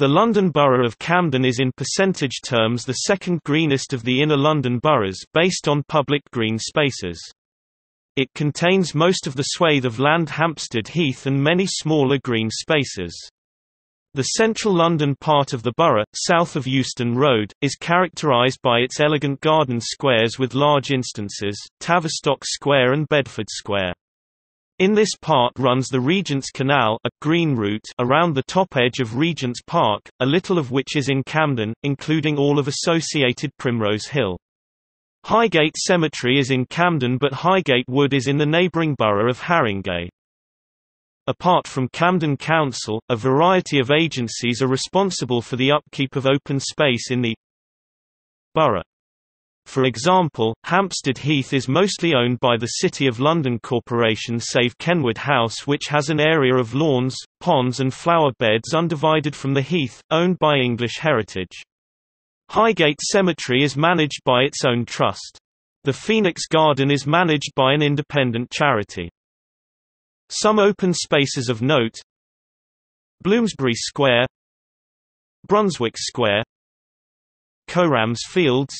The London Borough of Camden is in percentage terms the second greenest of the inner London boroughs based on public green spaces. It contains most of the swathe of land Hampstead Heath and many smaller green spaces. The central London part of the borough, south of Euston Road, is characterised by its elegant garden squares with large instances, Tavistock Square and Bedford Square. In this part runs the Regent's Canal, a green route around the top edge of Regent's Park, a little of which is in Camden, including all of associated Primrose Hill. Highgate Cemetery is in Camden, but Highgate Wood is in the neighbouring borough of Haringey. Apart from Camden Council, a variety of agencies are responsible for the upkeep of open space in the borough. For example, Hampstead Heath is mostly owned by the City of London Corporation save Kenwood House, which has an area of lawns, ponds and flower beds undivided from the heath, owned by English Heritage. Highgate Cemetery is managed by its own trust. The Phoenix Garden is managed by an independent charity. Some open spaces of note: Bloomsbury Square, Brunswick Square, Coram's Fields,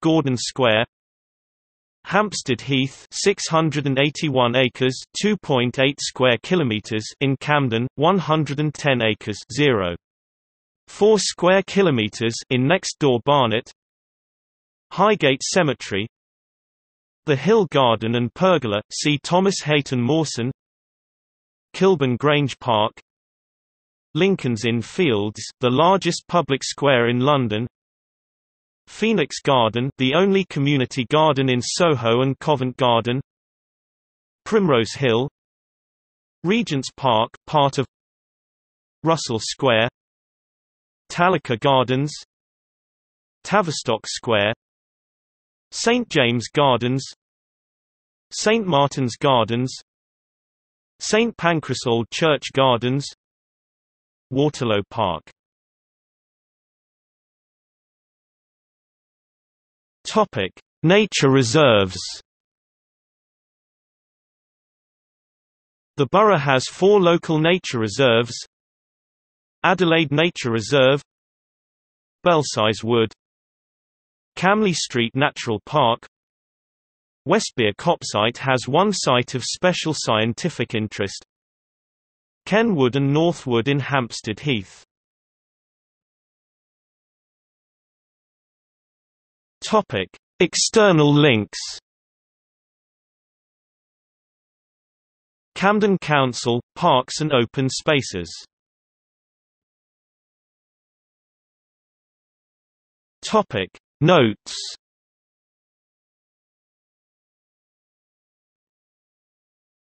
Gordon Square, Hampstead Heath 681 acres 2.8 square kilometers in Camden, 110 acres 0.4 square kilometers in next-door Barnet. Highgate Cemetery, the Hill Garden and Pergola, see Thomas Hayton Mawson. Kilburn Grange Park, Lincoln's Inn Fields, the largest public square in London. Phoenix Garden, the only community garden in Soho and Covent Garden. Primrose Hill, Regent's Park, part of Russell Square, Talacre Gardens, Tavistock Square, St. James Gardens, St. Martin's Gardens, St. Pancras Old Church Gardens, Waterloo Park. Topic: Nature reserves. The borough has four local nature reserves: Adelaide Nature Reserve, Belsize Wood, Camley Street Natural Park. Westmere Copsite has one site of special scientific interest: Kenwood and Northwood in Hampstead Heath. Topic: External links. Camden Council, Parks and Open Spaces. Topic: Notes.